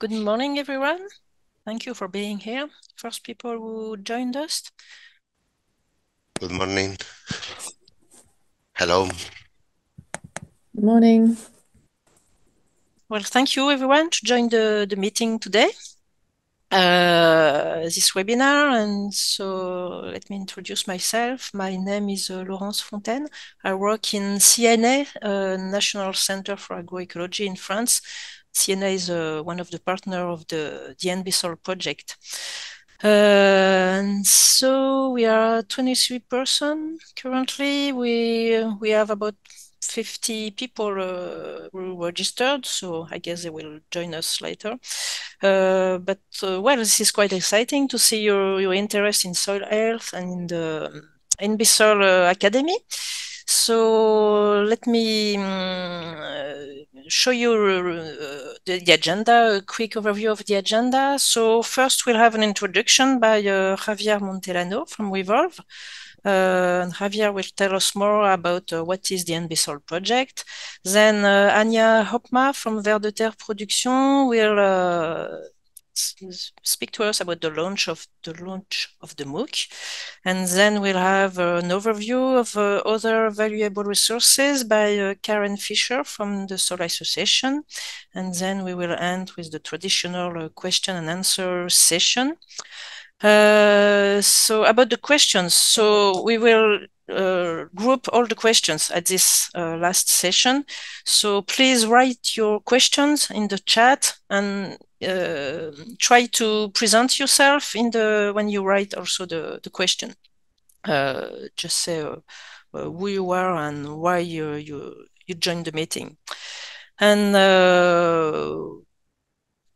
Good morning, everyone. Thank you for being here. First people who joined us. Good morning. Hello. Good morning. Well, thank you, everyone, to join the meeting today, this webinar. And so let me introduce myself. My name is Laurence Fontaine. I work in CNA, National Center for Agroecology in France. CNA is one of the partners of the NBSOIL project. And so we are 23 persons currently. We have about 50 people registered, so I guess they will join us later. Well, this is quite exciting to see your interest in soil health and in the NBSOIL Academy. So let me show you the agenda, a quick overview of the agenda. So first we'll have an introduction by Javier Montelano from Revolve. And Javier will tell us more about what is the NBSOIL project. Then Anja Hopma from Verde Terre Production will speak to us about the launch of the MOOC, and then we'll have an overview of other valuable resources by Karen Fisher from the Soil Association, and then we will end with the traditional question and answer session. So about the questions, so we will group all the questions at this last session. So please write your questions in the chat and try to present yourself in the when you write also the question. Just say who you are and why you joined the meeting. And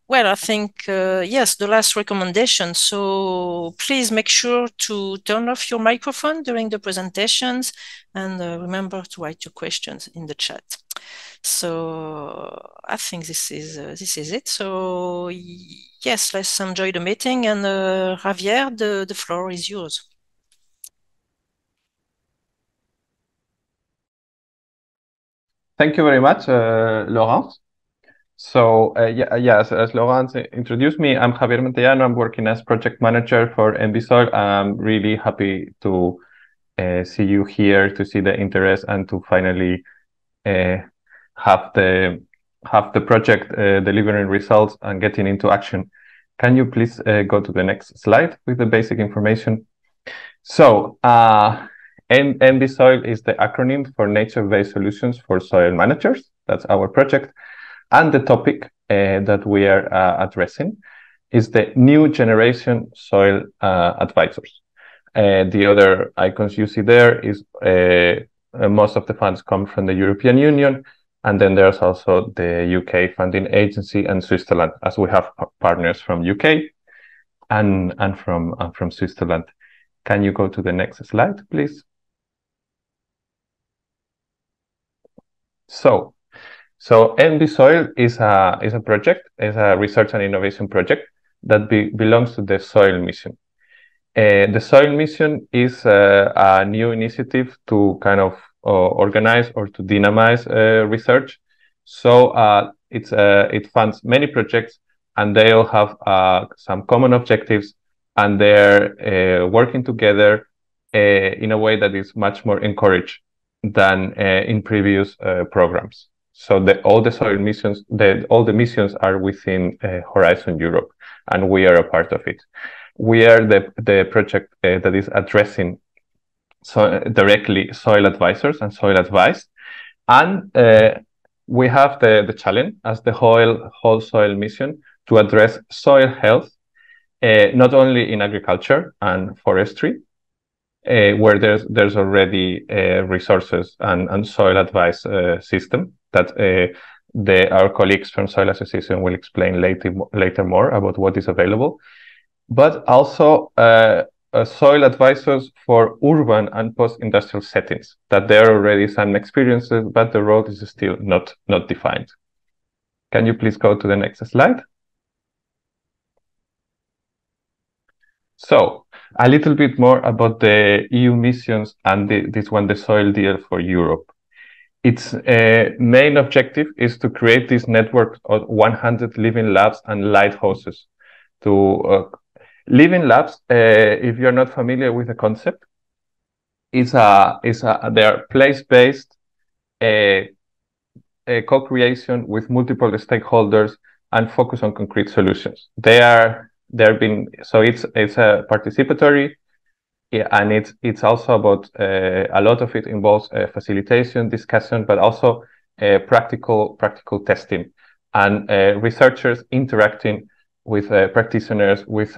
well, I think, yes, the last recommendation. So please make sure to turn off your microphone during the presentations and remember to write your questions in the chat. So I think this is it. So yes, let's enjoy the meeting. And Javier, the floor is yours. Thank you very much, Laurence. So, as Laurence introduced me, I'm Javier Montelano. I'm working as project manager for NBSOIL. I'm really happy to see you here, to see the interest, and to finally have the project delivering results and getting into action. Can you please go to the next slide with the basic information? So, NBSOIL is the acronym for Nature-Based Solutions for Soil Managers. That's our project. And the topic that we are addressing is the new generation soil advisors. The other icons you see there is most of the funds come from the European Union, and then there's also the UK funding agency and Switzerland, as we have partners from UK and from Switzerland. Can you go to the next slide, please? So NBSOIL is a project, is a research and innovation project that belongs to the Soil Mission. The Soil Mission is a new initiative to kind of organize or to dynamize research. So it funds many projects, and they all have some common objectives, and they're working together in a way that is much more encouraged than in previous programs. So all the missions are within Horizon Europe, and we are a part of it. We are the project that is addressing directly soil advisors and soil advice, and we have the challenge as the whole Soil Mission to address soil health, not only in agriculture and forestry, where there's already resources and soil advice system that our colleagues from Soil Association will explain later more about what is available, but also soil advisors for urban and post-industrial settings, that there are already some experiences, but the road is still not defined. Can you please go to the next slide? So, a little bit more about the EU missions and this one, the Soil Deal for Europe. Its main objective is to create this network of 100 living labs and lighthouses. Living labs, if you're not familiar with the concept, they are place-based co-creation with multiple stakeholders and focus on concrete solutions. It's a participatory. Yeah, and it's also about a lot of it involves facilitation, discussion, but also practical testing and researchers interacting with practitioners, with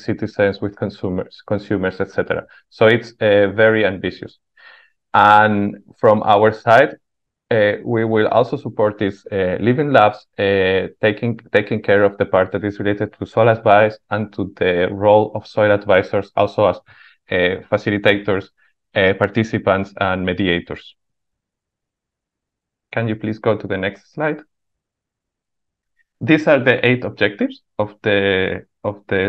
citizens, with consumers, etc. So it's very ambitious. And from our side, we will also support these living labs, taking care of the part that is related to soil advice and to the role of soil advisors, also as facilitators, participants, and mediators. Can you please go to the next slide? These are the 8 objectives of the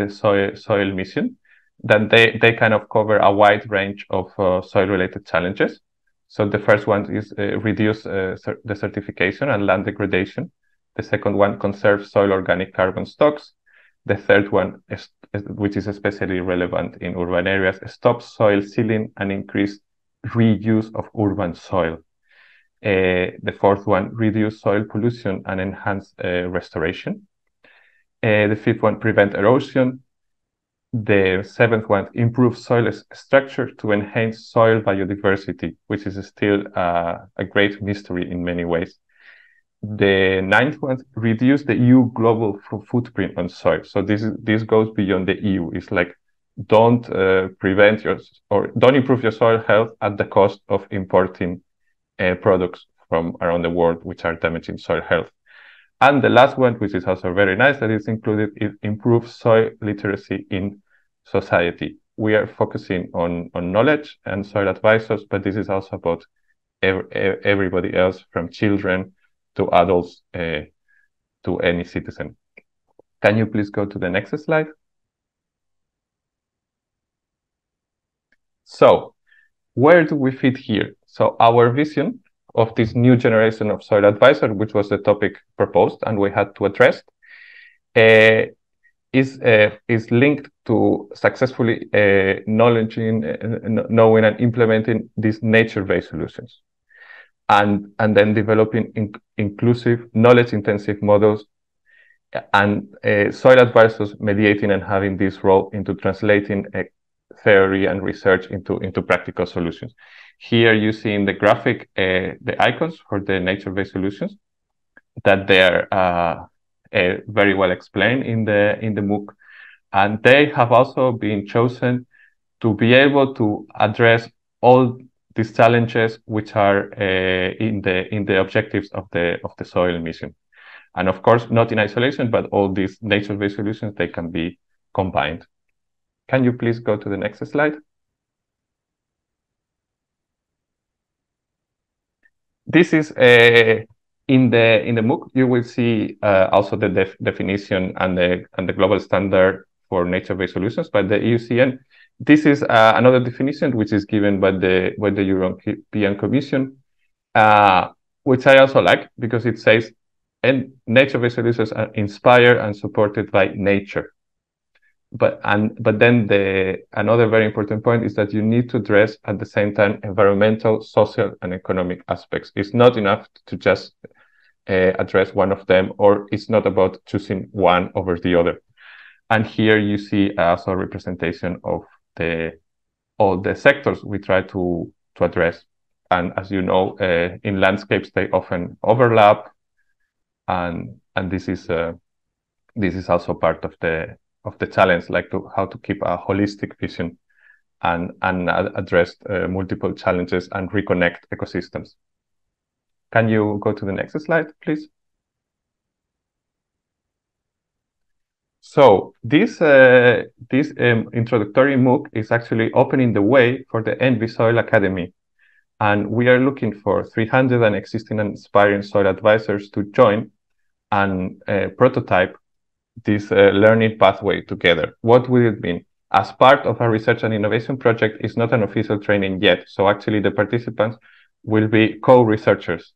soil mission, that they kind of cover a wide range of soil-related challenges. So the first one is reduce desertification and land degradation. The second one, conserve soil organic carbon stocks. The third one, which is especially relevant in urban areas, stop soil sealing and increase reuse of urban soil. The fourth one, reduce soil pollution and enhance restoration. The fifth one, prevent erosion. The seventh one, improve soil structure to enhance soil biodiversity, which is still a great mystery in many ways. The 9th one, reduce the EU global footprint on soil. So this goes beyond the EU. It's like, don't don't improve your soil health at the cost of importing products from around the world, which are damaging soil health. And the last one, which is also very nice that is included, is improve soil literacy in society. We are focusing on knowledge and soil advisors, but this is also about everybody else, from children to adults, to any citizen. Can you please go to the next slide? So where do we fit here? So our vision of this new generation of soil advisor, which was the topic proposed and we had to address, is linked to successfully knowing and implementing these nature-based solutions. And then developing inclusive, knowledge-intensive models, and soil advisors mediating and having this role into translating theory and research into practical solutions. Here you see in the graphic the icons for the nature-based solutions, that they are very well explained in the MOOC, and they have also been chosen to be able to address all these challenges which are in the objectives of the soil mission. And of course, not in isolation, but all these nature-based solutions, they can be combined. Can you please go to the next slide? This is in the MOOC. You will see also the definition and the global standard for nature-based solutions by the IUCN. This is another definition which is given by the European Commission, which I also like, because it says, and nature-based solutions are inspired and supported by nature. But then another very important point is that you need to address at the same time environmental, social, and economic aspects. It's not enough to just address one of them, or it's not about choosing one over the other. And here you see also a representation of all the sectors we try to address. And as you know, in landscapes they often overlap, and this is also part of the challenge, like how to keep a holistic vision and address multiple challenges and reconnect ecosystems. Can you go to the next slide, please? So this introductory MOOC is actually opening the way for the NBSOIL Academy. And we are looking for 300 existing and inspiring soil advisors to join and prototype this learning pathway together. What will it mean? As part of our research and innovation project, it's not an official training yet. So actually the participants will be co-researchers.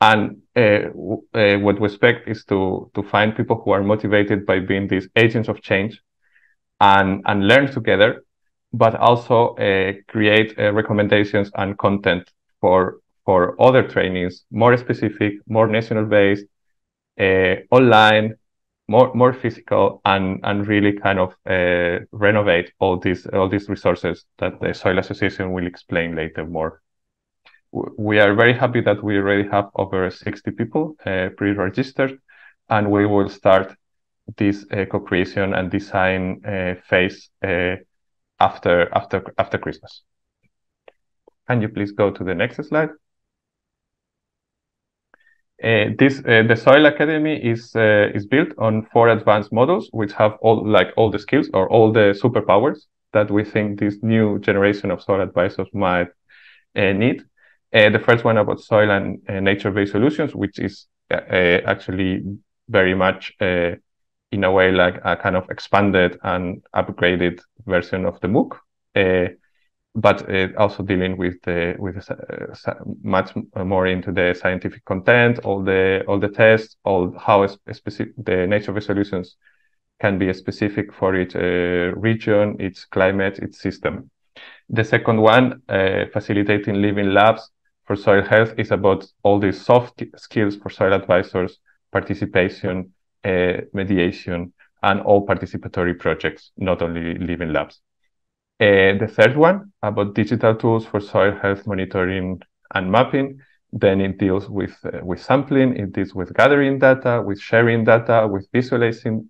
And what we expect is to find people who are motivated by being these agents of change and learn together, but also create recommendations and content for other trainings, more specific, more national-based, online, more physical, and really kind of renovate all these resources that the Soil Association will explain later more. We are very happy that we already have over 60 people pre-registered, and we will start this co-creation and design phase after Christmas. Can you please go to the next slide? The Soil Academy is built on 4 advanced models, which have all the skills or all the superpowers that we think this new generation of soil advisors might need. The first one about soil and nature-based solutions, which is actually very much in a way like a kind of expanded and upgraded version of the MOOC, but also dealing with much more into the scientific content, all the tests, how specific the nature-based solutions can be specific for each region, its climate, its system. The second one, facilitating living labs for soil health, is about all these soft skills for soil advisors, participation, mediation, and all participatory projects, not only living labs. The third one, about digital tools for soil health monitoring and mapping, then it deals with sampling, it deals with gathering data, with sharing data, with visualizing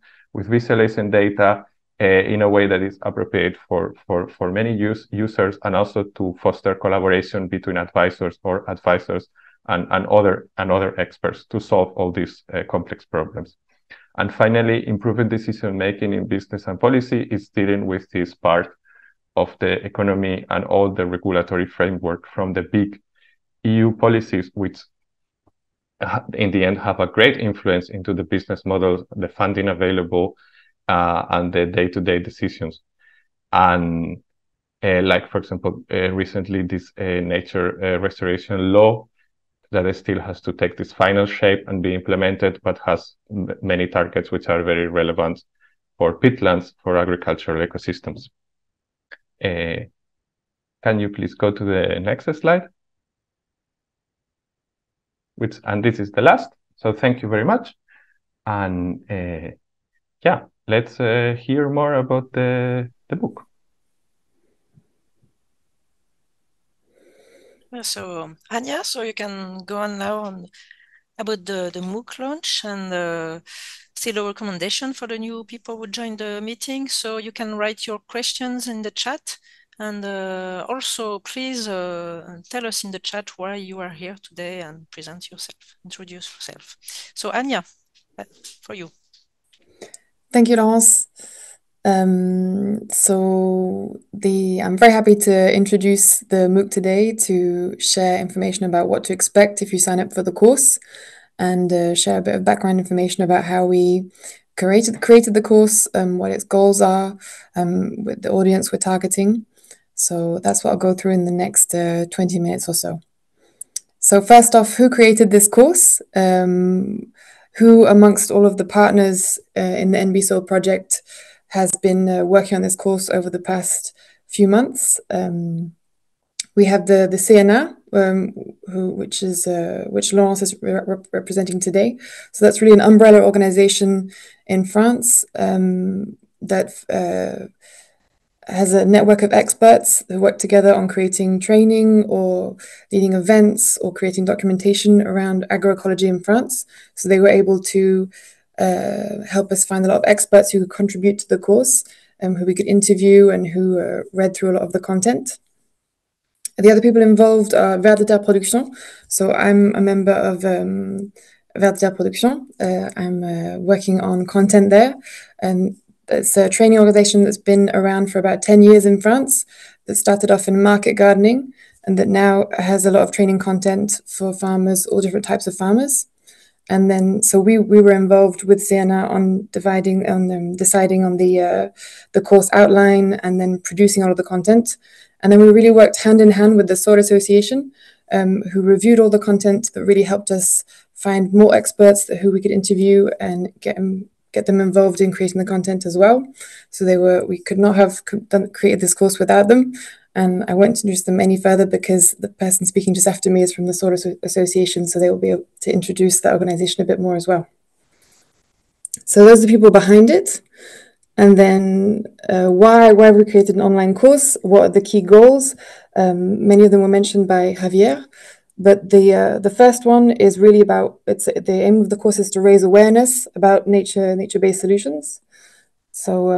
data in a way that is appropriate for many users, and also to foster collaboration between advisors and other experts to solve all these complex problems. And finally, improving decision making in business and policy is dealing with this part of the economy and all the regulatory framework from the big EU policies, which in the end have a great influence into the business models, the funding available, and the day-to-day decisions. And like, for example, recently this nature restoration law that still has to take this final shape and be implemented, but has many targets which are very relevant for peatlands, for agricultural ecosystems. Can you please go to the next slide? And this is the last. So thank you very much. And yeah, let's hear more about the book. So, Anja, so you can go on now about the MOOC launch and still a recommendation for the new people who join the meeting. So you can write your questions in the chat, and also please tell us in the chat why you are here today and present yourself, introduce yourself. So Anja, for you. Thank you, Laurence. I'm very happy to introduce the MOOC today to share information about what to expect if you sign up for the course, and share a bit of background information about how we created the course, what its goals are, with the audience we're targeting. So that's what I'll go through in the next 20 minutes or so. So first off, who created this course? Who amongst all of the partners in the NBSOIL project has been working on this course over the past few months? We have the CNA, which Laurence is representing today. So that's really an umbrella organization in France that has a network of experts who work together on creating training or leading events or creating documentation around agroecology in France. So they were able to help us find a lot of experts who could contribute to the course, who we could interview, and who read through a lot of the content. The other people involved are Verde Terre Production. So I'm a member of Verde Terre Production. I'm working on content there, and it's a training organization that's been around for about 10 years in France, that started off in market gardening and that now has a lot of training content for farmers, all different types of farmers. And then, so we were involved with CNA on deciding on the course outline, and then producing all of the content. And then we really worked hand in hand with the S.O.R.D. Association who reviewed all the content that really helped us find more experts who we could interview and get them involved in creating the content as well. So they were, we could not have created this course without them. And I won't introduce them any further because the person speaking just after me is from the Soil Association, so they will be able to introduce that organization a bit more as well. So those are the people behind it. And then why we created an online course, what are the key goals? Many of them were mentioned by Javier, but the first one is really about, the aim of the course is to raise awareness about nature-based solutions. So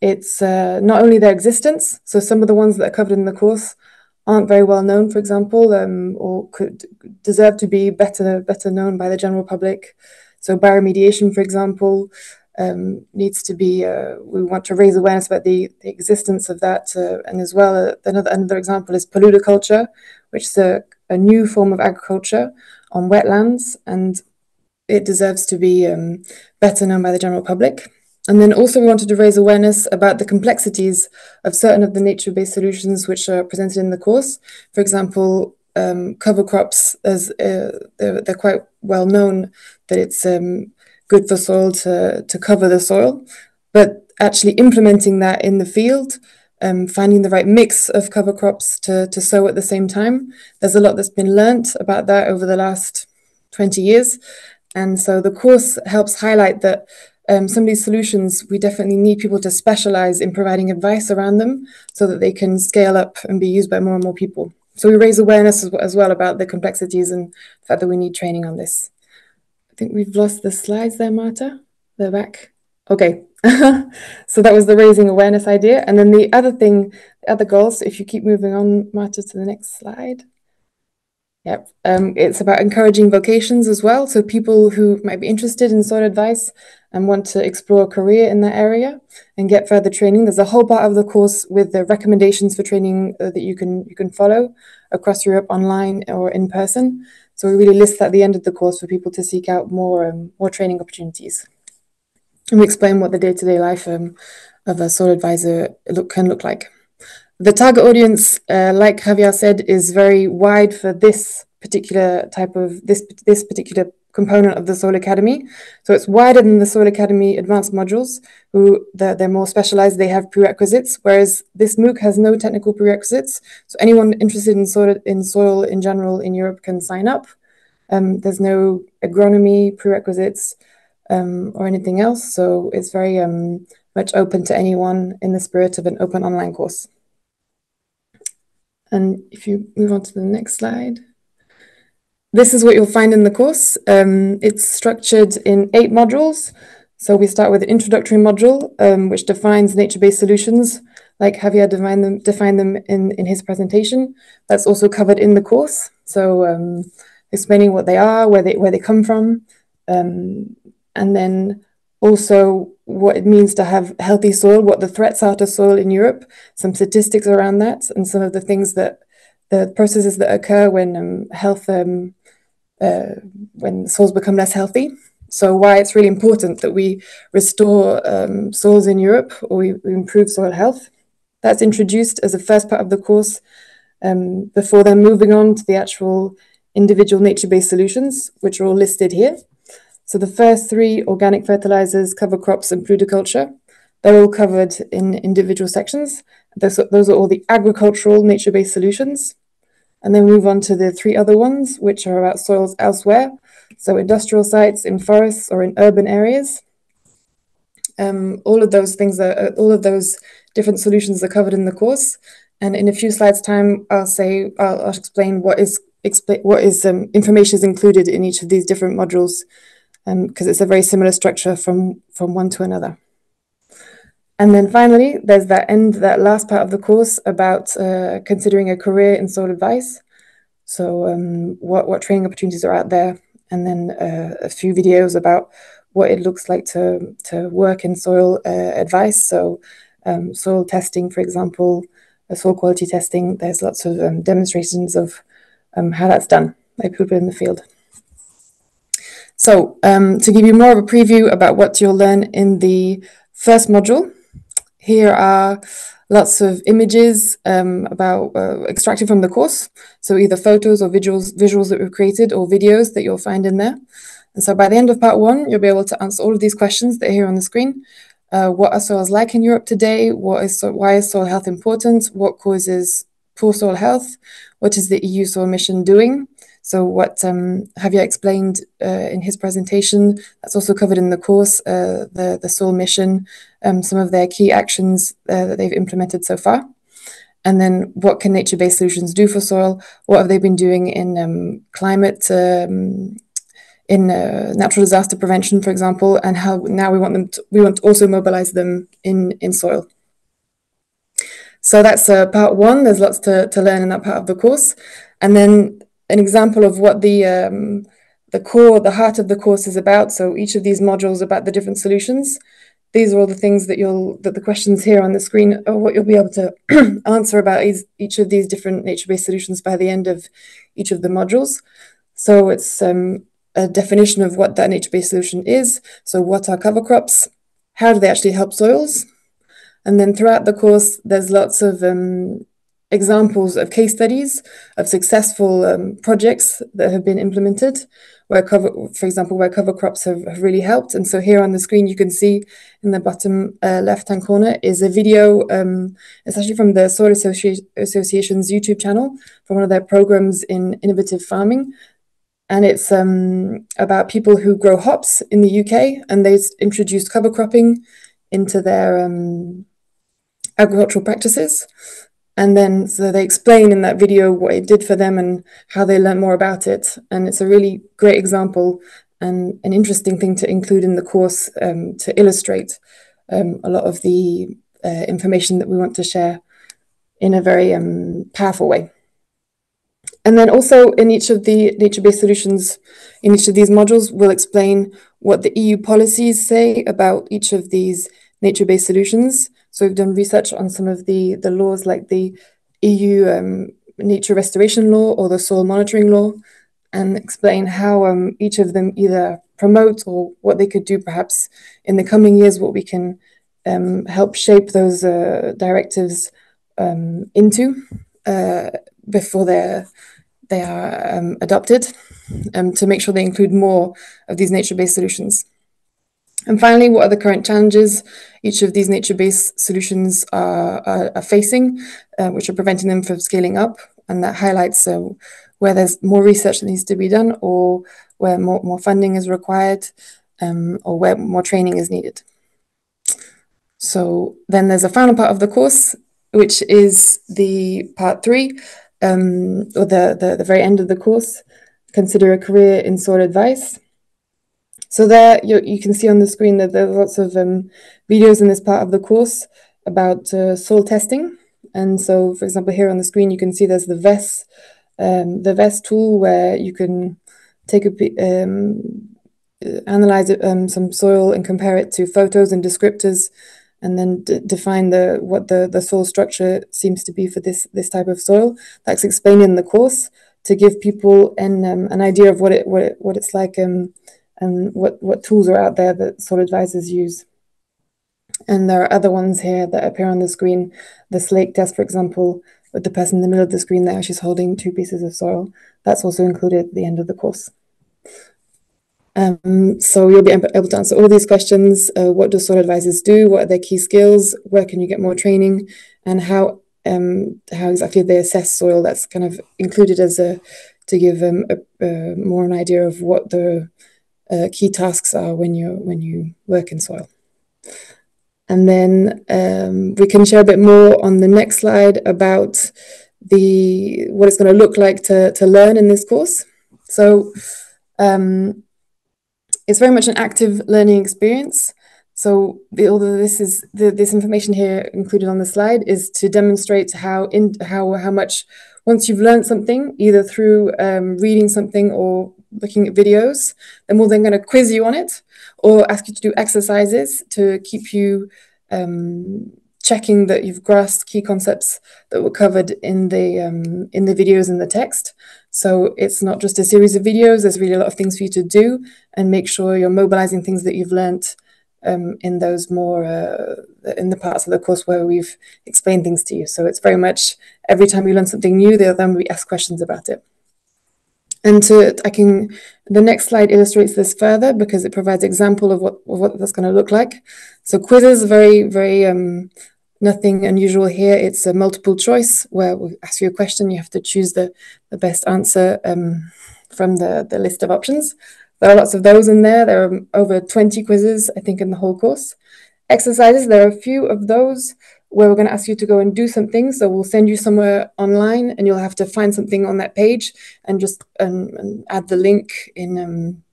it's not only their existence, so some of the ones that are covered in the course aren't very well known, for example, or could deserve to be better known by the general public. So bioremediation, for example, needs to be, we want to raise awareness about the existence of that. And as well, another example is polluticulture, which is a new form of agriculture on wetlands, and it deserves to be better known by the general public. And then also we wanted to raise awareness about the complexities of certain of the nature-based solutions which are presented in the course. For example, cover crops, as they're quite well known that it's good for soil to cover the soil, but actually implementing that in the field, finding the right mix of cover crops to sow at the same time. There's a lot that's been learnt about that over the last 20 years. And so the course helps highlight that some of these solutions, we definitely need people to specialize in providing advice around them so that they can scale up and be used by more and more people. So we raise awareness as well about the complexities and the fact that we need training on this. I think we've lost the slides there, Marta. They're back. Okay. So that was the raising awareness idea. And then the other thing, the other goals, if you keep moving on, Marta, to the next slide. Yep. It's about encouraging vocations as well. So people who might be interested in soil advice and want to explore a career in that area and get further training. There's a whole part of the course with the recommendations for training that you can follow across Europe online or in person. So we really list at the end of the course for people to seek out more training opportunities. And we explain what the day-to-day life of a soil advisor can look like. The target audience, like Javier said, is very wide for this particular type of, this particular component of the Soil Academy. So it's wider than the Soil Academy advanced modules, who they're more specialized, they have prerequisites, whereas this MOOC has no technical prerequisites. So anyone interested in soil in general in Europe can sign up. There's no agronomy prerequisites or anything else. So it's very much open to anyone in the spirit of an open online course. And if you move on to the next slide, this is what you'll find in the course. It's structured in 8 modules. So we start with an introductory module, which defines nature-based solutions, like Javier defined them in his presentation. That's also covered in the course. So explaining what they are, where they come from, and then also what it means to have healthy soil, what the threats are to soil in Europe, some statistics around that, and some of the things that the processes that occur when soils become less healthy. So why it's really important that we restore soils in Europe, or we improve soil health. That's introduced as a first part of the course before then moving on to the actual individual nature-based solutions, which are all listed here. So the first 3, organic fertilizers, cover crops, and polluticulture, they're all covered in individual sections. Those are all the agricultural nature-based solutions. And then move on to the 3 other ones, which are about soils elsewhere. So industrial sites, in forests, or in urban areas. All of those things, all of those different solutions are covered in the course. And in a few slides time, I'll explain what information is included in each of these different modules, because it's a very similar structure from one to another. And then finally, there's that last part of the course about considering a career in soil advice. So what training opportunities are out there, and then a few videos about what it looks like to work in soil advice. So soil testing, for example, soil quality testing, there's lots of demonstrations of how that's done by people in the field. So to give you more of a preview about what you'll learn in the first module, here are Lots of images about extracted from the course, so either photos or visuals that we've created or videos that you'll find in there. And so by the end of part one, you'll be able to answer all of these questions that are here on the screen. What are soils like in Europe today? Why is soil health important? What causes poor soil health? What is the EU Soil Mission doing? So what Javier explained in his presentation, that's also covered in the course, the Soil Mission, some of their key actions that they've implemented so far. And then what can nature-based solutions do for soil? What have they been doing in climate, in natural disaster prevention, for example, and how now we want them to, we want to also mobilize them in soil. So that's part one. There's lots to learn in that part of the course. And then an example of what the heart of the course is about. So each of these modules about the different solutions. These are all the things that the questions here on the screen are what you'll be able to answer about each of these different nature-based solutions by the end of each of the modules. So it's a definition of what that nature-based solution is. So what are cover crops? How do they actually help soils? And then throughout the course, there's lots of examples of case studies of successful projects that have been implemented, for example, where cover crops have really helped. And so here on the screen, you can see in the bottom left-hand corner is a video. It's actually from the S.O.R.D. Association's YouTube channel from one of their programs in innovative farming. And it's about people who grow hops in the UK, and they've introduced cover cropping into their agricultural practices. And then so they explain in that video what it did for them and how they learn more about it. And it's a really great example and an interesting thing to include in the course to illustrate a lot of the information that we want to share in a very powerful way. And then also in each of the nature-based solutions, in each of these modules, we'll explain what the EU policies say about each of these nature-based solutions. So we've done research on some of the laws like the EU Nature Restoration Law or the Soil Monitoring Law, and explain how each of them either promote or what they could do perhaps in the coming years, what we can help shape those directives into before they are adopted, to make sure they include more of these nature-based solutions. And finally, what are the current challenges each of these nature-based solutions are facing, which are preventing them from scaling up? And that highlights where there's more research that needs to be done, or where more funding is required, or where more training is needed. So then there's a final part of the course, which is the part three, or the very end of the course, Consider a Career in Soil Advice. So there you can see on the screen that there are lots of videos in this part of the course about soil testing. And so, for example, here on the screen, you can see there's the VES tool, where you can take a, analyze some soil and compare it to photos and descriptors, and then define what the soil structure seems to be for this type of soil. That's explained in the course to give people an idea of what it's like, and what tools are out there that soil advisors use. And there are other ones here that appear on the screen. The slake test, for example, with the person in the middle of the screen there, she's holding two pieces of soil. That's also included at the end of the course. So you'll be able to answer all these questions. What do soil advisors do? What are their key skills? Where can you get more training? And how exactly they assess soil? That's kind of included as to give more an idea of what the key tasks are when you work in soil. And then we can share a bit more on the next slide about what it's going to look like to learn in this course. So it's very much an active learning experience. So although this information here included on the slide is to demonstrate how much, once you've learned something, either through reading something or looking at videos, then we're then going to quiz you on it or ask you to do exercises to keep you checking that you've grasped key concepts that were covered in the videos and the text. So it's not just a series of videos, there's really a lot of things for you to do and make sure you're mobilizing things that you've learnt in those more, in the parts of the course where we've explained things to you. So it's very much every time you learn something new, then we ask questions about it. And the next slide illustrates this further because it provides example of what that's going to look like. So quizzes, nothing unusual here. It's a multiple choice where we ask you a question. You have to choose the best answer from the list of options. There are lots of those in there. There are over 20 quizzes, I think, in the whole course. Exercises, there are a few of those where we're going to ask you to go and do something. So we'll send you somewhere online and you'll have to find something on that page and just add the link in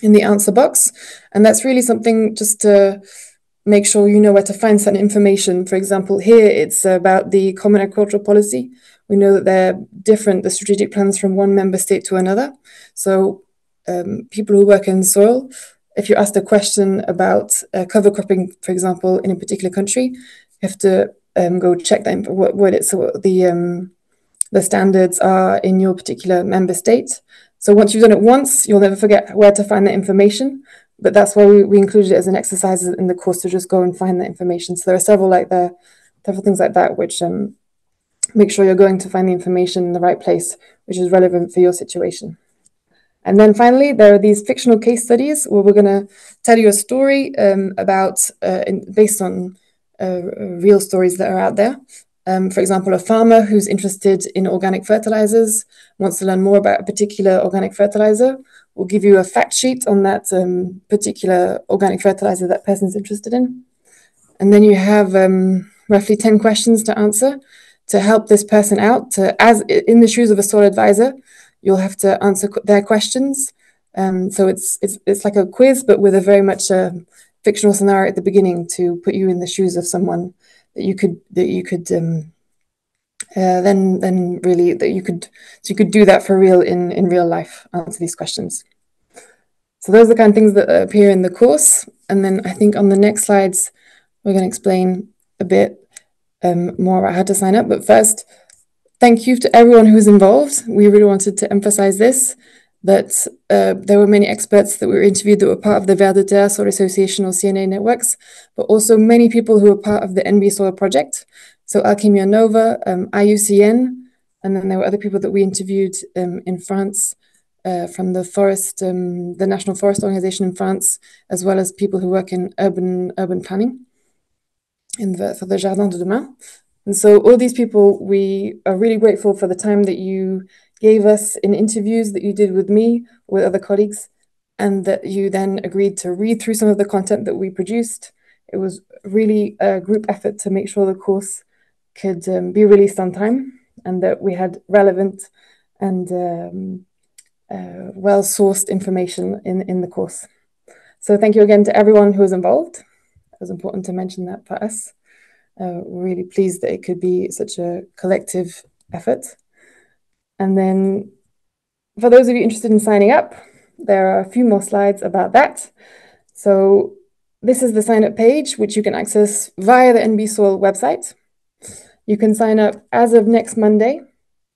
the answer box. And that's really something just to make sure you know where to find certain information. For example, here it's about the Common Agricultural Policy. We know that they're different, the strategic plans from one member state to another. So people who work in soil, if you're asked a question about cover cropping, for example, in a particular country, you have to go check that, what the standards are in your particular member state. So once you've done it once, you'll never forget where to find that information. But that's why we included it as an exercise in the course to just go and find that information. So there are several things like that, which make sure you're going to find the information in the right place, which is relevant for your situation. And then finally, there are these fictional case studies where we're going to tell you a story based on real stories that are out there. For example, a farmer who's interested in organic fertilizers, wants to learn more about a particular organic fertilizer. We'll give you a fact sheet on that particular organic fertilizer that person's interested in. And then you have roughly 10 questions to answer to help this person out. As in the shoes of a soil advisor, you'll have to answer their questions. So it's like a quiz, but with a very much fictional scenario at the beginning to put you in the shoes of someone that you could so you could do that for real in real life, answer these questions. So those are the kind of things that appear in the course. And then I think on the next slides we're going to explain a bit more about how to sign up. But first, thank you to everyone who's involved. We really wanted to emphasize this, that there were many experts that were interviewed that were part of the Verde Terre Soil Association or CNA networks, but also many people who were part of the NBSOIL project. So Alchemia Nova, IUCN, and then there were other people that we interviewed in France from the National Forest Organization in France, as well as people who work in urban planning for the Jardin de Demain. And so all these people, we are really grateful for the time that you gave us in interviews that you did with me, with other colleagues, and that you then agreed to read through some of the content that we produced. It was really a group effort to make sure the course could be released on time and that we had relevant and well-sourced information in the course. So thank you again to everyone who was involved. It was important to mention that for us. We're really pleased that it could be such a collective effort. And then for those of you interested in signing up, there are a few more slides about that. So this is the sign up page, which you can access via the NBSOIL website. You can sign up as of next Monday.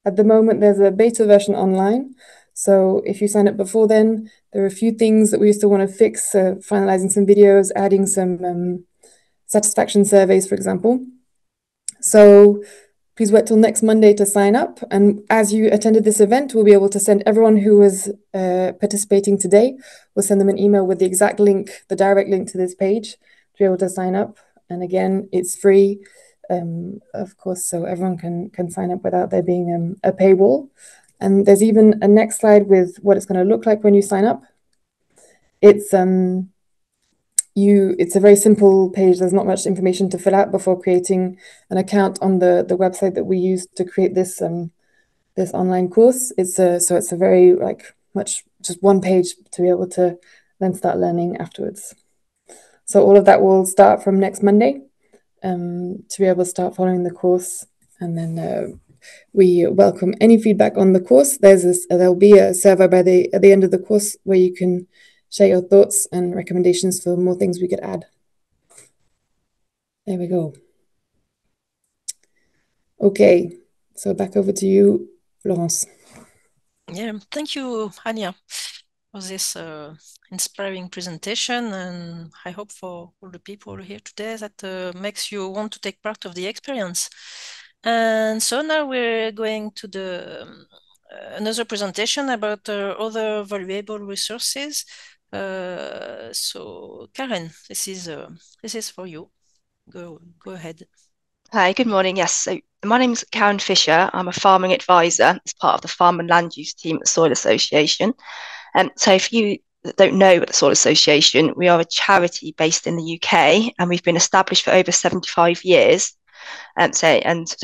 At the moment, there's a beta version online. So if you sign up before then, there are a few things that we still want to fix, finalizing some videos, adding some satisfaction surveys, for example. So please wait till next Monday to sign up. And as you attended this event, we'll be able to send everyone who was participating today, we'll send them an email with the exact link, the direct link to this page to be able to sign up. And again, it's free, of course, so everyone can sign up without there being a paywall. And there's even a next slide with what it's going to look like when you sign up. It's a very simple page. There's not much information to fill out before creating an account on the website that we used to create this this online course. So it's a very just one page to be able to then start learning afterwards. So all of that will start from next Monday to be able to start following the course. And then we welcome any feedback on the course. There'll be a survey at the end of the course where you can share your thoughts and recommendations for more things we could add. There we go. Okay, so back over to you, Laurence. Yeah, thank you, Anja. for this inspiring presentation, and I hope for all the people here today that makes you want to take part of the experience. And so now we're going to the another presentation about other valuable resources. So Karen, this is for you. Go ahead. Hi, good morning. Yes, so my name's Karen Fisher. I'm a farming advisor as part of the farm and land use team at the Soil Association. So if you don't know about the Soil Association, we are a charity based in the UK, and we've been established for over 75 years. And so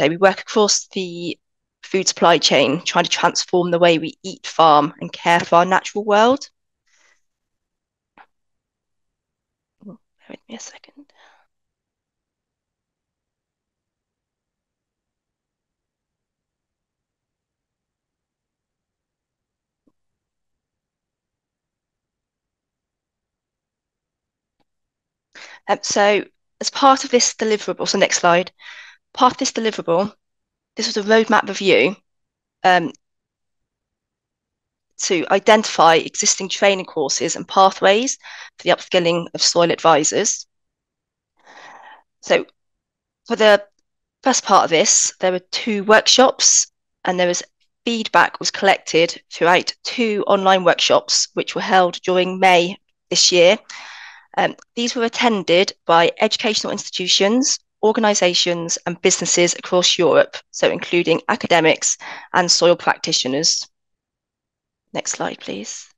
we work across the food supply chain, trying to transform the way we eat, farm and care for our natural world. Oh, bear with me a second. So as part of this deliverable, so next slide, part of this deliverable, this was a roadmap review to identify existing training courses and pathways for the upskilling of soil advisors. So for the first part of this, there were 2 workshops, and there was feedback was collected throughout 2 online workshops, which were held during May this year. These were attended by educational institutions, organisations and businesses across Europe, so including academics and soil practitioners. Next slide, please.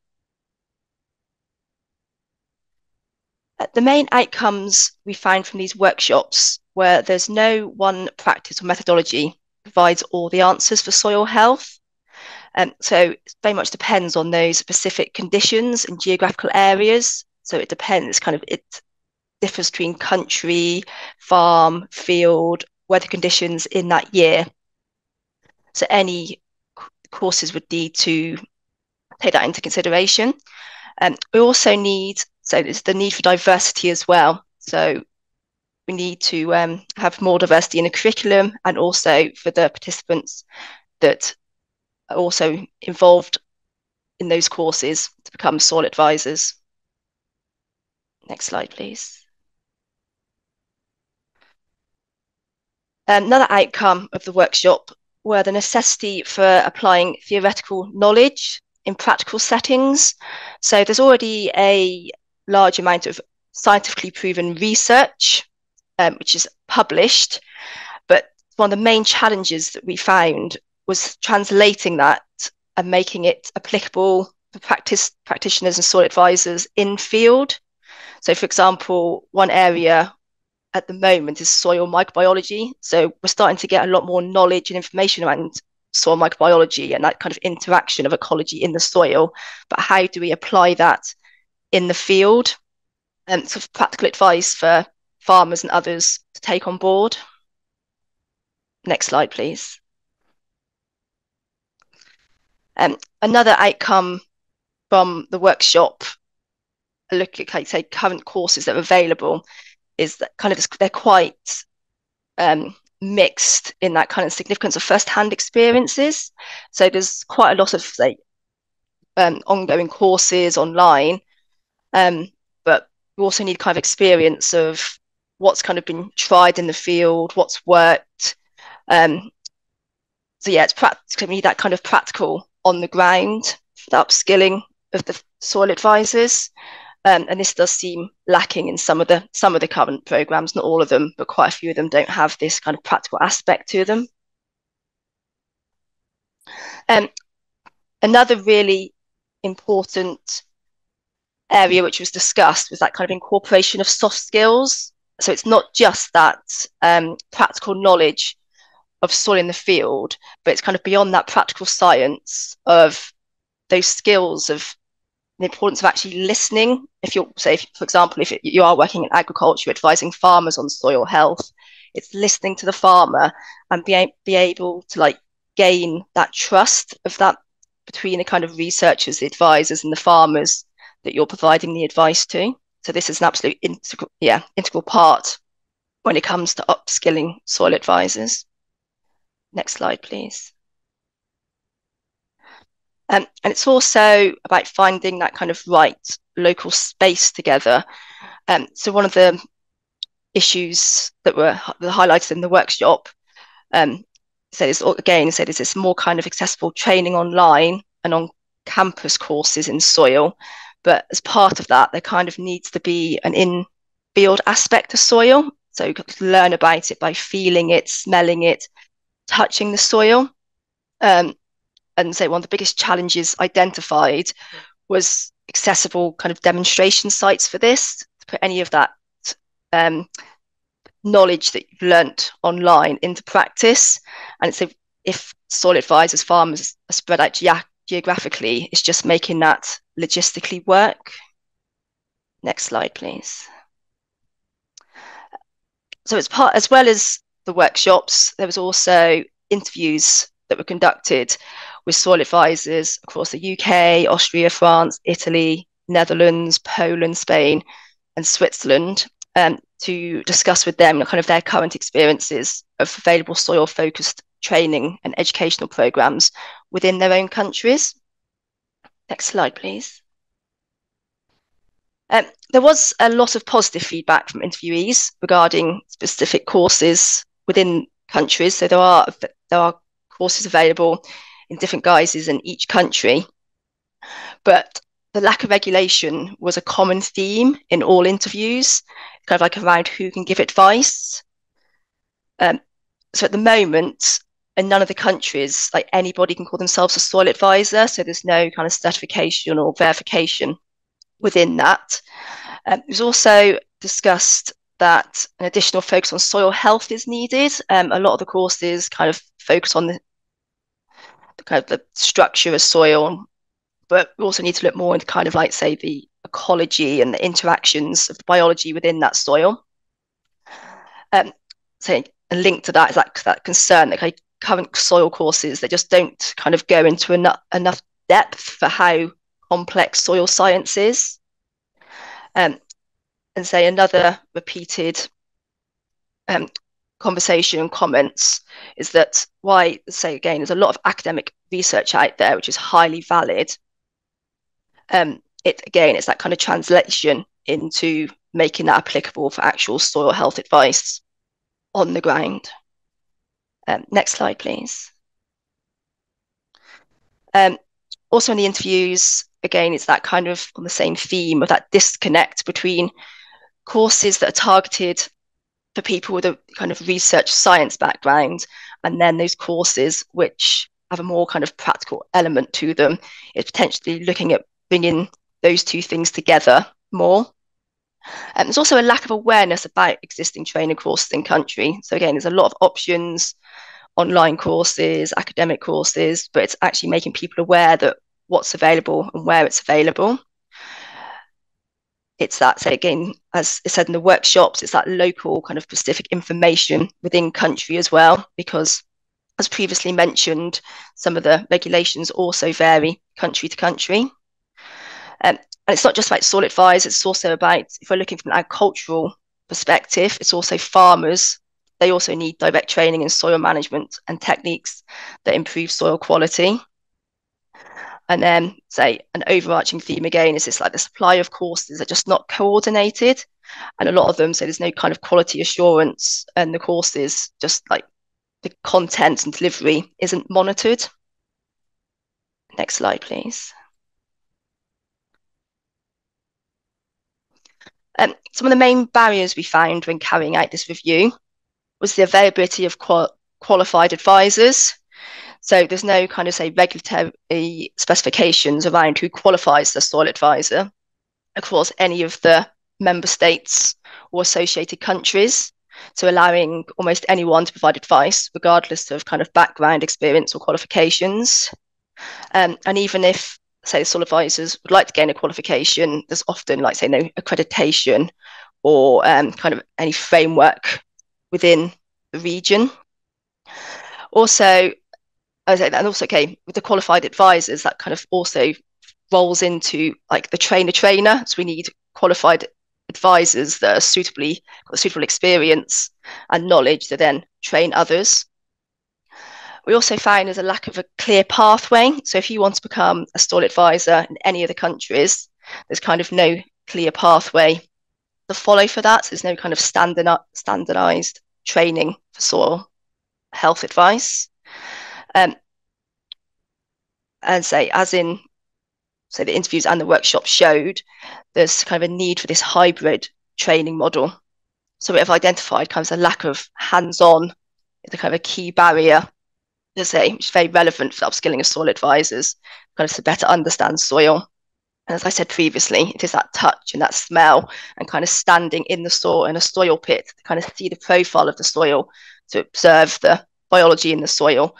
The main outcomes we found from these workshops were there's no one practice or methodology that provides all the answers for soil health. So it very much depends on those specific conditions and geographical areas. So it depends, kind of, it differs between country, farm, field, weather conditions in that year. So any courses would need to take that into consideration. We also need, so there's the need for diversity as well. So we need to have more diversity in the curriculum, and also for the participants that are also involved in those courses to become soil advisors. Next slide, please. Another outcome of the workshop were the necessity for applying theoretical knowledge in practical settings. So there's already a large amount of scientifically proven research, which is published, but one of the main challenges that we found was translating that and making it applicable for practitioners and soil advisors in field. So, for example, one area at the moment is soil microbiology. So we're starting to get a lot more knowledge and information around soil microbiology and that kind of interaction of ecology in the soil. But how do we apply that in the field? And sort of practical advice for farmers and others to take on board. Next slide, please. Another outcome from the workshop, look at, like, say, current courses that are available, is that kind of they're quite mixed in that kind of significance of first-hand experiences. So there's quite a lot of, say, ongoing courses online, but we also need kind of experience of what's kind of been tried in the field, what's worked. So yeah, it's practical. We need that kind of practical on the ground, the upskilling of the soil advisors. And this does seem lacking in some of the current programmes, not all of them, but quite a few of them don't have this kind of practical aspect to them. Another really important area which was discussed was that kind of incorporation of soft skills. So it's not just that practical knowledge of soil in the field, but it's kind of beyond that practical science of those skills of the importance of actually listening. If you're, say, for example, if you are working in agriculture, advising farmers on soil health, it's listening to the farmer and be able to, like, gain that trust of that between the kind of researchers, the advisors and the farmers that you're providing the advice to. So this is an absolute integral part when it comes to upskilling soil advisors. Next slide, please. And it's also about finding that kind of right local space together. So one of the issues that were highlighted in the workshop is it's more kind of accessible training online and on campus courses in soil. But as part of that, there kind of needs to be an in-field aspect of soil. So you can learn about it by feeling it, smelling it, touching the soil. And so one of the biggest challenges identified was accessible kind of demonstration sites for this, to put any of that knowledge that you've learnt online into practice. And so if soil advisors, farmers are spread out geographically, it's just making that logistically work. Next slide, please. So it's part, as well as the workshops, there was also interviews that were conducted with soil advisors across the UK, Austria, France, Italy, Netherlands, Poland, Spain, and Switzerland, to discuss with them kind of their current experiences of available soil-focused training and educational programmes within their own countries. Next slide, please. There was a lot of positive feedback from interviewees regarding specific courses within countries. So there are courses available in different guises in each country, but the lack of regulation was a common theme in all interviews, kind of like around who can give advice. So at the moment, in none of the countries, like, anybody can call themselves a soil advisor, so there's no kind of certification or verification within that. It was also discussed that an additional focus on soil health is needed. A lot of the courses kind of focus on the structure of soil, but we also need to look more into kind of like, say, the ecology and the interactions of the biology within that soil. So a link to that is that concern that kind of current soil courses, they just don't kind of go into enough depth for how complex soil science is. And say another repeated conversation and comments is that, why, say again, there's a lot of academic research out there which is highly valid. It's that kind of translation into making that applicable for actual soil health advice on the ground. Next slide, please. Also in the interviews, again, it's that kind of on the same theme of that disconnect between courses that are targeted for people with a kind of research science background, and then those courses which have a more kind of practical element to them. It's potentially looking at bringing those two things together more. There's also a lack of awareness about existing training courses in country. So again, there's a lot of options, online courses, academic courses, but it's actually making people aware that what's available and where it's available. It's that, so again, as I said in the workshops, it's that local kind of specific information within country as well, because as previously mentioned, some of the regulations also vary country to country. And it's not just about soil advice, it's also about, if we're looking from an agricultural perspective, it's also farmers. They also need direct training in soil management and techniques that improve soil quality. And then, say, an overarching theme again is the supply of courses are just not coordinated, and a lot of them, so there's no kind of quality assurance, and the courses, just like the content and delivery, isn't monitored. Next slide, please. Some of the main barriers we found when carrying out this review was the availability of qualified advisors. So there's no kind of, say, regulatory specifications around who qualifies the soil advisor across any of the member states or associated countries. So allowing almost anyone to provide advice, regardless of kind of background, experience or qualifications. And even if, say, soil advisors would like to gain a qualification, there's often, like, say, no accreditation or kind of any framework within the region. With the qualified advisors, that kind of also rolls into like the trainer. So we need qualified advisors that are suitable experience and knowledge to then train others. We also find there's a lack of a clear pathway. So if you want to become a soil advisor in any of the countries, there's kind of no clear pathway to follow for that. So there's no kind of standardized training for soil health advice. And say, as in, so the interviews and the workshops showed, there's kind of a need for this hybrid training model. So we have identified kind of a lack of hands-on, the kind of a key barrier, to say, which is very relevant for upskilling of soil advisors, kind of to better understand soil. And as I said previously, it is that touch and that smell and kind of standing in the soil in a soil pit to kind of see the profile of the soil, to observe the biology in the soil,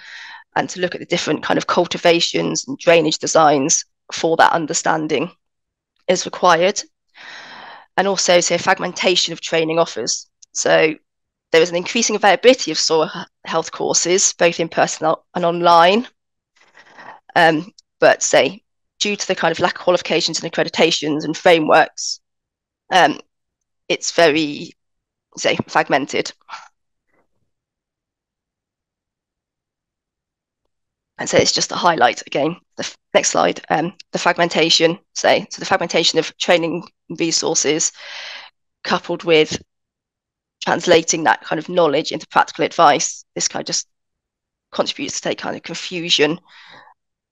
and to look at the different kind of cultivations and drainage designs for that understanding is required. And also, say, fragmentation of training offers. So there is an increasing availability of soil health courses, both in person and online. But say, due to the kind of lack of qualifications and accreditations and frameworks, it's very, say, fragmented. And so it's just to highlight again, the next slide, the fragmentation, say, so the fragmentation of training resources coupled with translating that kind of knowledge into practical advice. This kind of just contributes to kind of confusion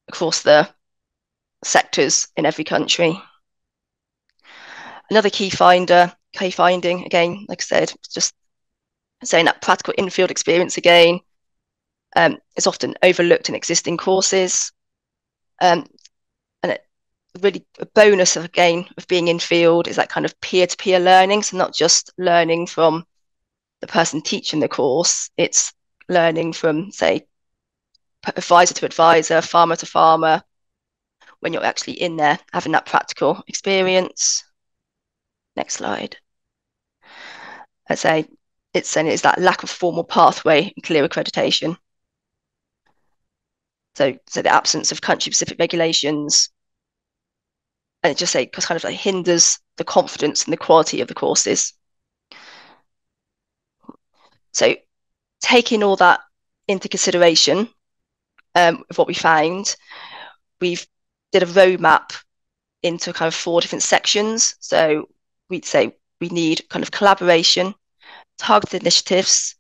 across the sectors in every country. Another key finding, again, like I said, just saying that practical in-field experience again, it's often overlooked in existing courses, and it really a bonus of again of being in field is that kind of peer-to-peer learning. So not just learning from the person teaching the course, it's learning from say advisor to advisor, farmer to farmer, when you're actually in there having that practical experience. Next slide. I'd say it's that lack of formal pathway and clear accreditation. So the absence of country-specific regulations, and it just say kind of like hinders the confidence and the quality of the courses. So taking all that into consideration, of what we found, we've did a roadmap into kind of 4 different sections. So we'd say we need kind of collaboration, targeted initiatives,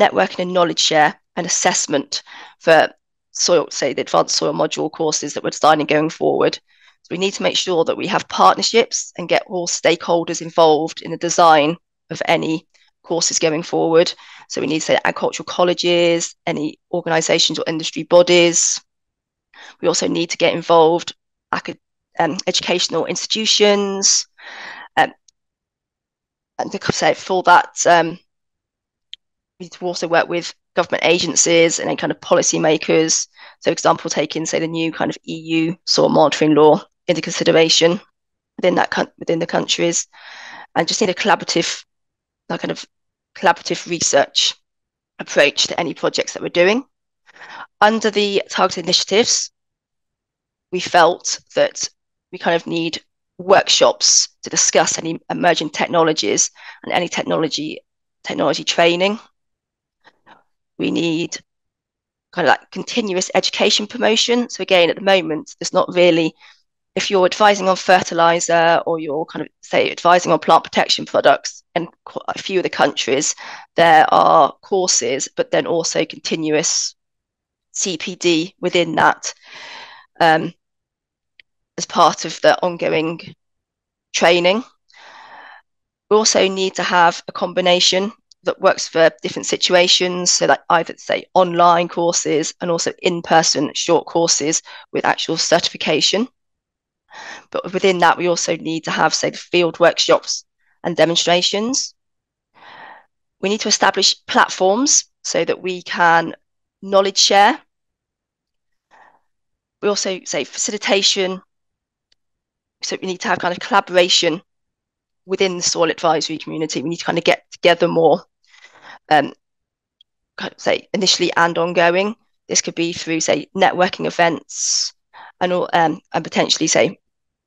networking and knowledge share, and assessment for soil, say the advanced soil module courses that we're designing going forward. So we need to make sure that we have partnerships and get all stakeholders involved in the design of any courses going forward. So we need to say agricultural colleges, any organisations or industry bodies. We also need to get involved educational institutions, and to say for that, we need to also work with government agencies and then kind of policy makers. So, for example, taking say the new kind of EU soil monitoring law into consideration within the countries, and just need a collaborative, that kind of collaborative research approach to any projects that we're doing. Under the targeted initiatives, we felt that we kind of need workshops to discuss any emerging technologies and any technology training. We need kind of like continuous education promotion. So again, at the moment, there's not really, if you're advising on fertilizer or you're kind of say advising on plant protection products, in a few of the countries, there are courses, but then also continuous CPD within that as part of the ongoing training. We also need to have a combination that works for different situations, so that either say online courses and also in-person short courses with actual certification. But within that, we also need to have say the field workshops and demonstrations. We need to establish platforms so that we can knowledge share. We also say facilitation, so we need to have kind of collaboration within the soil advisory community. We need to kind of get together more, kind of say initially and ongoing. This could be through say networking events and potentially say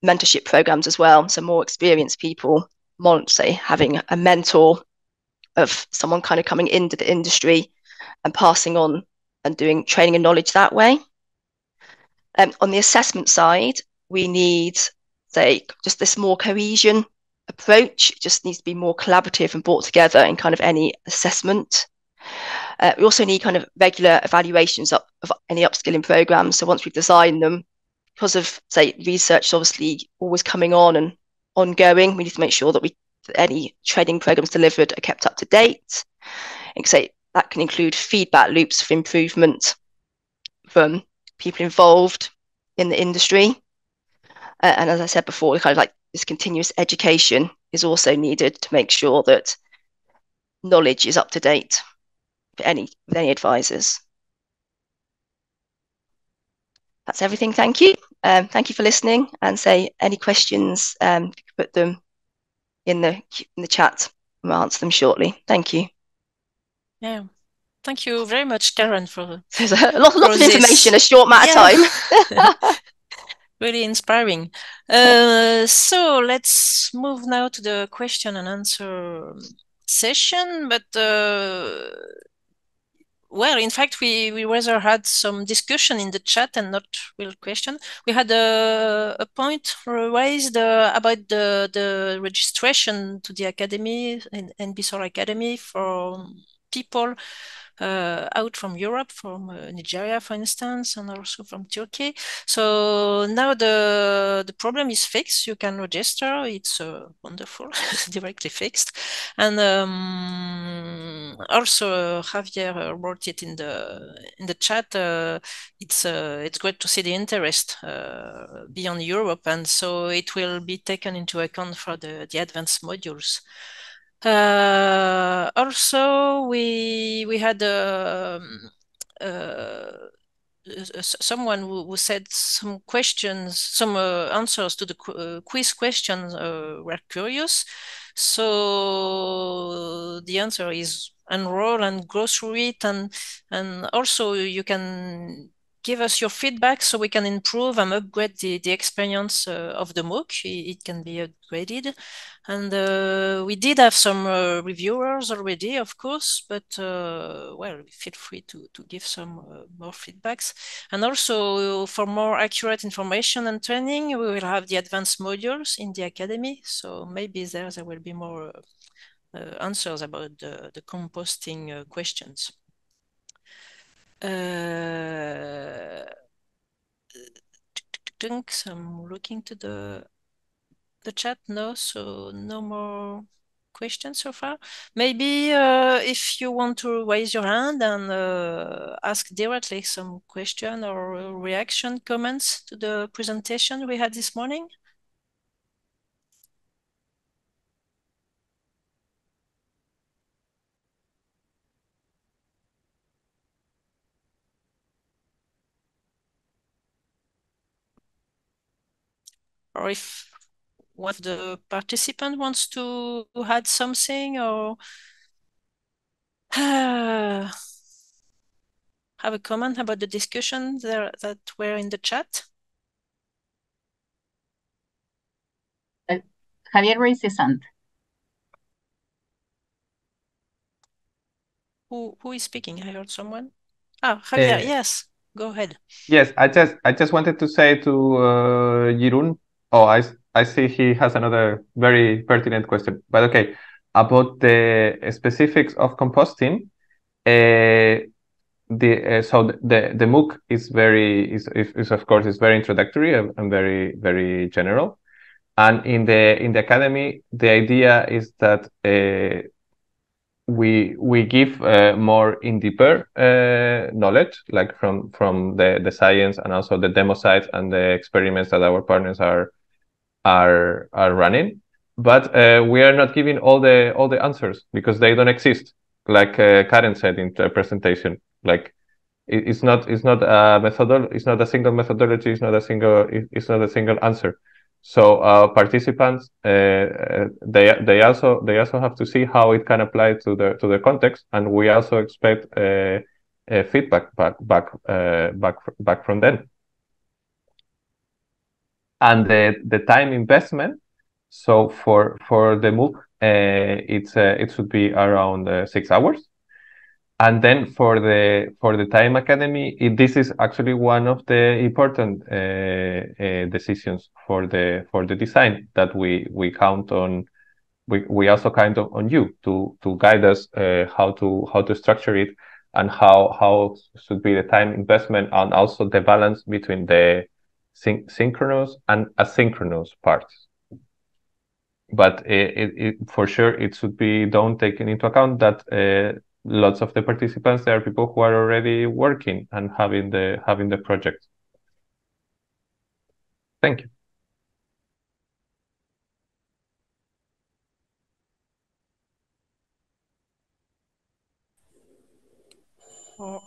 mentorship programs as well. So more experienced people, more say having a mentor of someone kind of coming into the industry and passing on and doing training and knowledge that way. On the assessment side, we need, say, just this more cohesion approach. It just needs to be more collaborative and brought together in kind of any assessment. We also need kind of regular evaluations of any upskilling programs. So once we've designed them, because of, say, research obviously always coming on and ongoing, we need to make sure that any training programs delivered are kept up to date. And say that can include feedback loops for improvement from people involved in the industry. And as I said before, kind of like this continuous education is also needed to make sure that knowledge is up to date for any advisors. That's everything. Thank you. Thank you for listening, and say any questions, put them in the chat and I'll answer them shortly. Thank you. Yeah. Thank you very much, Karen, for there's a lot of information in a short amount of time. Really inspiring. So let's move now to the question and answer session. But well, in fact, we rather had some discussion in the chat and not real question. We had a point raised about the registration to the academy, NBSOIL Academy, for people out from Europe, from Nigeria, for instance, and also from Turkey. So now the problem is fixed. You can register. It's wonderful, directly fixed. And also Javier wrote it in the chat. It's great to see the interest beyond Europe, and so it will be taken into account for the advanced modules. Also, we had someone who said some questions, some answers to the quiz questions were curious. So the answer is enroll and go through it, and also you can give us your feedback so we can improve and upgrade the experience of the MOOC. It can be upgraded. And we did have some reviewers already, of course, but well, feel free to give some more feedbacks. And also for more accurate information and training, we will have the advanced modules in the academy. So maybe there will be more answers about the composting questions. I'm looking to the chat now, so no more questions so far. Maybe if you want to raise your hand and ask directly some question or reaction comments to the presentation we had this morning. Or if one of the participants wants to add something or have a comment about the discussion there that were in the chat. Javier raised his hand. Who is speaking? I heard someone. Ah, Javier, yes, go ahead. Yes, I just wanted to say to Jeroen. Oh, I see he has another very pertinent question, but okay. About the specifics of composting, so the MOOC is of course very introductory and very general, and in the academy the idea is that we give more in deeper knowledge, like from the science and also the demo sites and the experiments that our partners are running, but we are not giving all the answers because they don't exist. Like Karen said in the presentation, like it's not a methodology, it's not a single methodology, it's not a single answer. So participants they also have to see how it can apply to the context, and we also expect feedback back from them. And the time investment, so for the MOOC, it should be around 6 hours. And then for the Time Academy, this is actually one of the important decisions for the design that we count on. We also count on you to guide us how to structure it and how should be the time investment, and also the balance between the synchronous and asynchronous parts. But for sure, it should be done taking into account that lots of the participants, there are people who are already working and having the project. Thank you.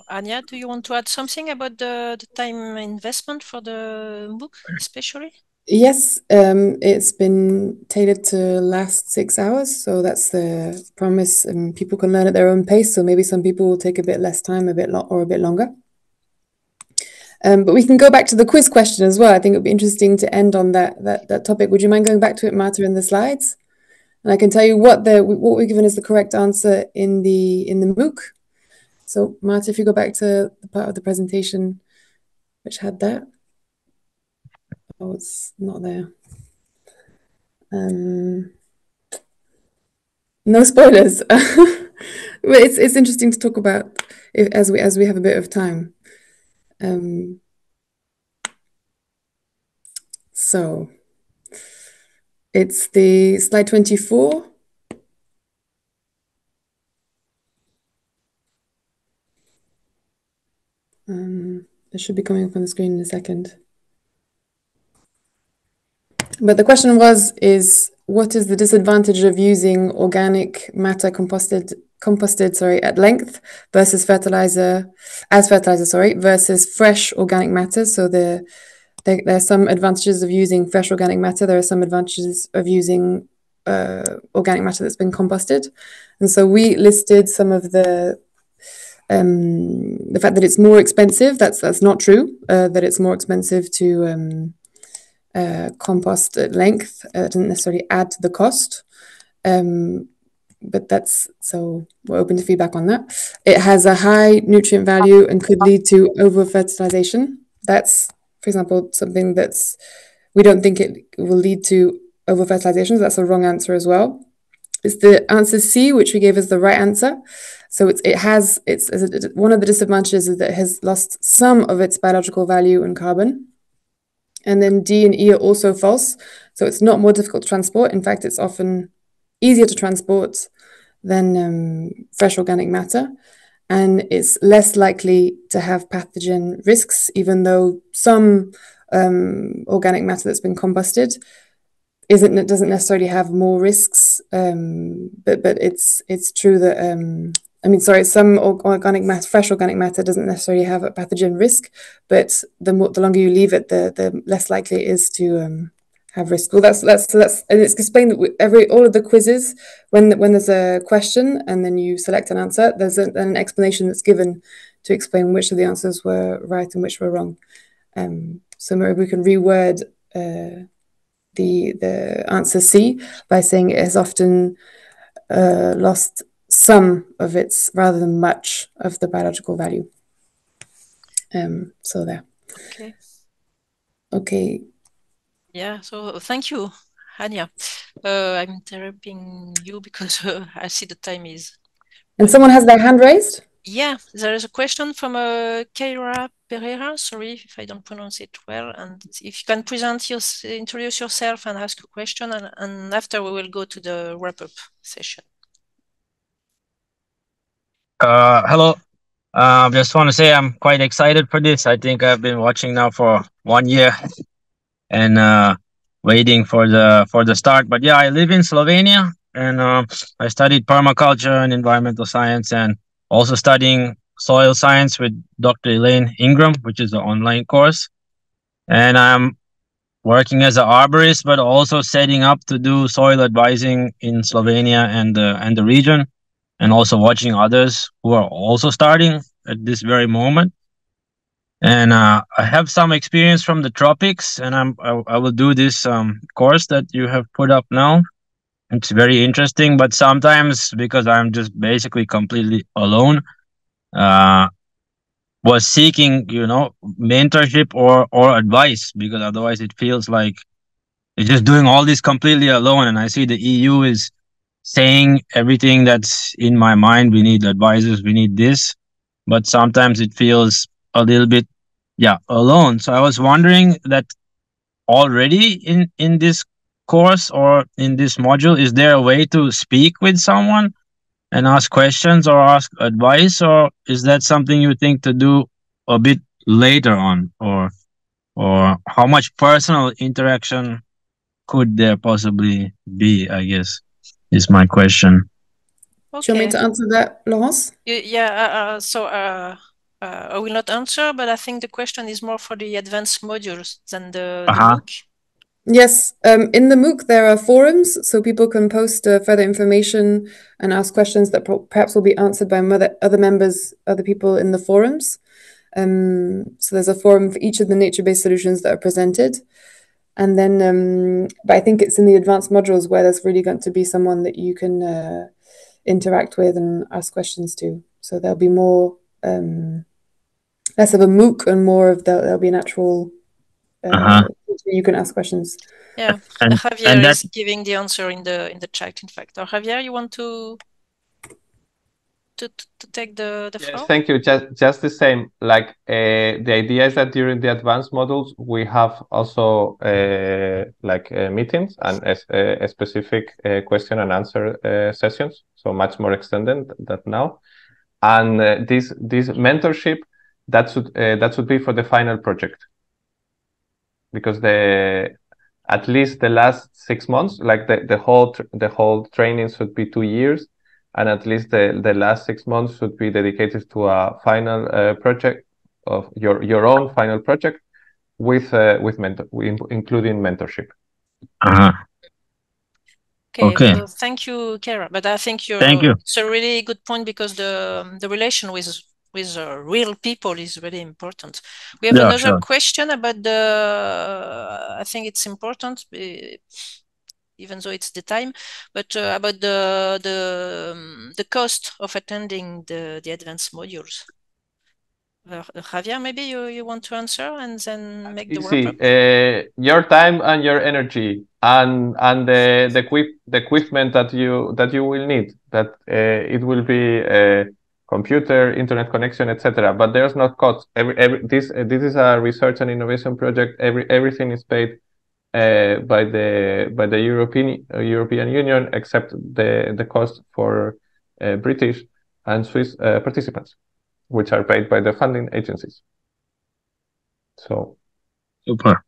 Anja, do you want to add something about the time investment for the MOOC especially? Yes, it's been tailored to last 6 hours, so that's the promise. People can learn at their own pace, so maybe some people will take a bit less time, a bit longer. But we can go back to the quiz question as well. I think it would be interesting to end on that topic. Would you mind going back to it, Marta, in the slides? And I can tell you what we're given is the correct answer in the MOOC. So Marta, if you go back to the part of the presentation which had that. Oh, it's not there. No spoilers, but it's interesting to talk about if, as we have a bit of time. So it's the slide 24. It should be coming up on the screen in a second. But the question is what is the disadvantage of using organic matter composted at length versus fertilizer versus fresh organic matter? So there are some advantages of using fresh organic matter. There are some advantages of using organic matter that's been composted. And so we listed some of the fact that it's more expensive. That's not true. That it's more expensive to compost at length. It doesn't necessarily add to the cost, but that's, so we're open to feedback on that. It has a high nutrient value and could lead to over fertilization. That's, for example, something that's, we don't think it will lead to over fertilization. So that's a wrong answer as well. It's the answer C, which we gave as the right answer. So one of the disadvantages is that it has lost some of its biological value in carbon. And then D and E are also false. So it's not more difficult to transport. In fact, it's often easier to transport than fresh organic matter. And it's less likely to have pathogen risks, even though some organic matter that's been composted doesn't necessarily have more risks. But it's true that, some organic matter, fresh organic matter, doesn't necessarily have a pathogen risk, but the longer you leave it, the less likely it is to have risk. Well, and it's explained that all of the quizzes, when there's a question and then you select an answer, there's an explanation that's given to explain which of the answers were right and which were wrong. So maybe we can reword the answer C by saying it has often lost some of its rather than much of the biological value. So there. Okay. Okay. Yeah. So thank you, Anja. I'm interrupting you because I see the time is. And someone has their hand raised. Yeah, there is a question from Keira Pereira. Sorry if I don't pronounce it well. And if you can introduce yourself and ask a question, and after we will go to the wrap-up session. Hello. I just want to say I'm quite excited for this. I think I've been watching now for 1 year and waiting for the start. But yeah, I live in Slovenia and I studied permaculture and environmental science, and also studying soil science with Dr. Elaine Ingram, which is an online course. And I'm working as an arborist, but also setting up to do soil advising in Slovenia and the region. And also watching others who are also starting at this very moment. And I have some experience from the tropics, and I will do this course that you have put up now. It's very interesting, but sometimes because I'm just basically completely alone, was seeking, you know, mentorship or advice, because otherwise it feels like it's just doing all this completely alone. And I see the EU is saying everything that's in my mind. We need advisors, we need this, but sometimes it feels a little bit, yeah, alone. So I was wondering that already in this course or in this module, is there a way to speak with someone and ask questions or ask advice, or is that something you think to do a bit later on, or how much personal interaction could there possibly be, I guess, is my question. Okay. Do you want me to answer that, Laurence? Yeah, I will not answer, but I think the question is more for the advanced modules than the, the MOOC. Yes, in the MOOC there are forums, so people can post further information and ask questions that perhaps will be answered by other people in the forums. So there's a forum for each of the nature-based solutions that are presented. And then, but I think it's in the advanced modules where there's really going to be someone that you can interact with and ask questions to. So there'll be more, less of a MOOC and more of there'll be an actual... you can ask questions. Yeah, and Javier is giving the answer in the chat, in fact. Or Javier, you want to take the floor? Yes, thank you. Just the same, like the idea is that during the advanced modules we have also meetings and a specific question and answer sessions, so much more extended than now. And this mentorship, that should be for the final project. Because at least the last 6 months, like the whole training should be 2 years, and at least the last 6 months should be dedicated to a final project of your own final project including mentorship. Okay. So thank you, Keira. But I think it's a really good point, because the relation with real people is really important. We have another question about the, I think it's important, even though it's the time, but about the cost of attending the advanced modules. Javier, maybe you want to answer and then make your time and your energy and the equipment that you will need, that it will be computer, internet connection, etc. But there's no cost. This is a research and innovation project. Everything is paid by the European Union, except the cost for British and Swiss participants, which are paid by the funding agencies. So, super.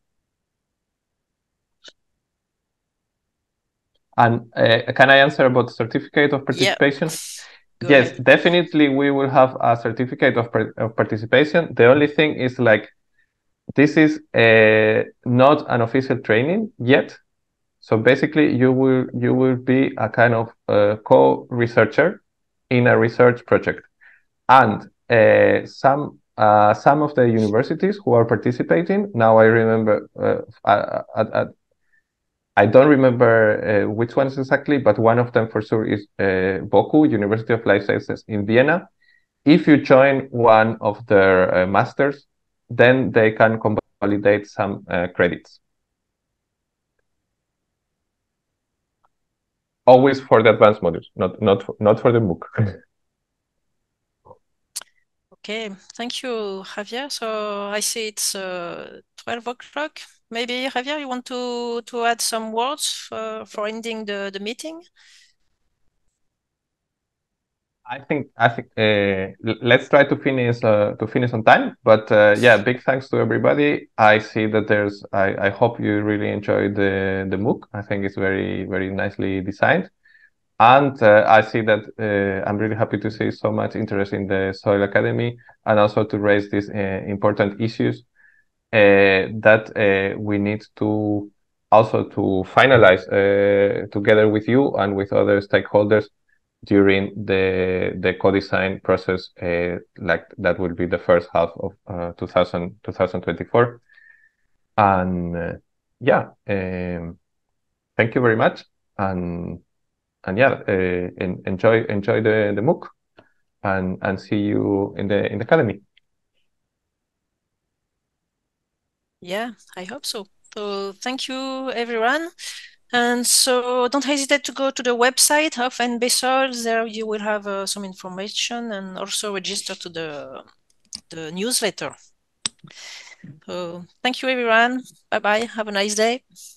And can I answer about certificate of participation? Yeah. Go yes, ahead. Definitely we will have a certificate of participation. The only thing is, like, this is not an official training yet. So basically you will be a kind of co-researcher in a research project. And some of the universities who are participating, now I remember, I don't remember which ones exactly, but one of them for sure is Boku, University of Life Sciences in Vienna. If you join one of their masters, then they can convalidate some credits. Always for the advanced modules, not for the MOOC. Okay, thank you, Javier. So I see it's 12 o'clock. Maybe, Javier, you want to add some words for ending the meeting? I think let's try to finish on time. But yeah, big thanks to everybody. I see that there's. I hope you really enjoyed the MOOC. I think it's very, very nicely designed, and I see that I'm really happy to see so much interest in the Soil Academy, and also to raise these important issues that we need to also to finalize together with you and with other stakeholders during the co-design process, like that will be the first half of 2024. And thank you very much, and yeah, enjoy the MOOC, and see you in the academy. Yeah, I hope so. So thank you, everyone. And so don't hesitate to go to the website of NBSOIL. There you will have some information, and also register to the newsletter. So thank you, everyone. Bye-bye. Have a nice day.